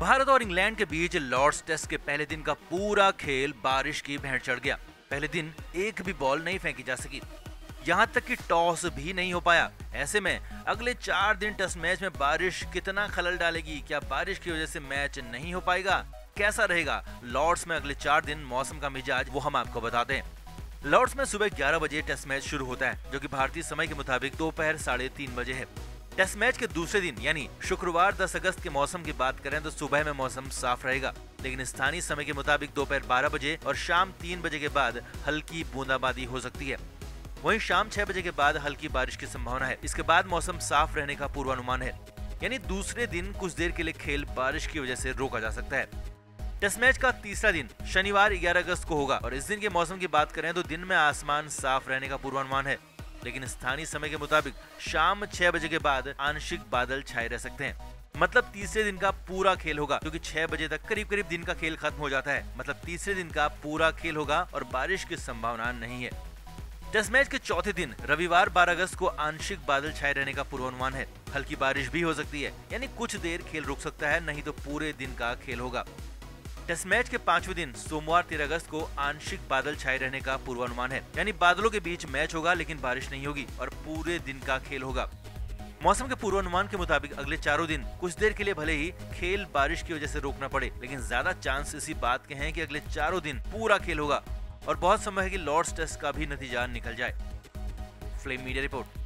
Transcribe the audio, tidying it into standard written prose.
भारत और इंग्लैंड के बीच Lord's test के पहले दिन का पूरा खेल बारिश की भेंट चढ़ गया। पहले दिन एक भी बॉल नहीं फेंकी जा सकी, यहां तक कि टॉस भी नहीं हो पाया। ऐसे में अगले 4 दिन टेस्ट मैच में बारिश कितना खलल डालेगी, क्या बारिश की वजह से मैच नहीं हो पाएगा, कैसा रहेगा लॉर्ड्स में अगले 4 दिन मौसम का मिजाज, वो हम आपको बताते हैं। लॉर्ड्स में सुबह 11 बजे टेस्ट मैच शुरू होता है, जो कि भारतीय समय के मुताबिक दोपहर 3:30 बजे है। टेस्ट मैच के दूसरे दिन यानी शुक्रवार 10 अगस्त के मौसम की बात करें तो सुबह में मौसम साफ रहेगा, लेकिन स्थानीय समय के मुताबिक दोपहर 12 बजे और शाम 3 बजे के बाद हल्की बूंदाबांदी हो सकती है। वहीं शाम 6 बजे के बाद हल्की बारिश की संभावना है। इसके बाद मौसम साफ रहने का पूर्वानुमान है, यानी दूसरे दिन कुछ देर के लिए खेल बारिश की वजह से रोका जा सकता है। टेस्ट मैच का तीसरा दिन शनिवार 11 अगस्त को होगा और इस दिन के मौसम की बात करें तो दिन में आसमान साफ रहने का पूर्वानुमान है, लेकिन स्थानीय समय के मुताबिक शाम 6 बजे के बाद आंशिक बादल छाए रह सकते हैं। मतलब तीसरे दिन का पूरा खेल होगा, क्योंकि 6 बजे तक करीब दिन का खेल खत्म हो जाता है। मतलब तीसरे दिन का पूरा खेल होगा और बारिश की संभावना नहीं है। टेस्ट मैच के चौथे दिन रविवार 12 अगस्त को आंशिक बादल छाए रहने का पूर्वानुमान है, हल्की बारिश भी हो सकती है, यानी कुछ देर खेल रुक सकता है, नहीं तो पूरे दिन का खेल होगा। टेस्ट मैच के पांचवें दिन सोमवार 13 अगस्त को आंशिक बादल छाए रहने का पूर्वानुमान है, यानी बादलों के बीच मैच होगा लेकिन बारिश नहीं होगी और पूरे दिन का खेल होगा। मौसम के पूर्वानुमान के मुताबिक अगले 4 दिन कुछ देर के लिए भले ही खेल बारिश की वजह से रोकना पड़े, लेकिन ज्यादा चांस इसी बात के हैं कि अगले 4 दिन पूरा खेल होगा और बहुत संभव है कि लॉर्ड्स टेस्ट का भी नतीजा निकल जाए। Flame media report.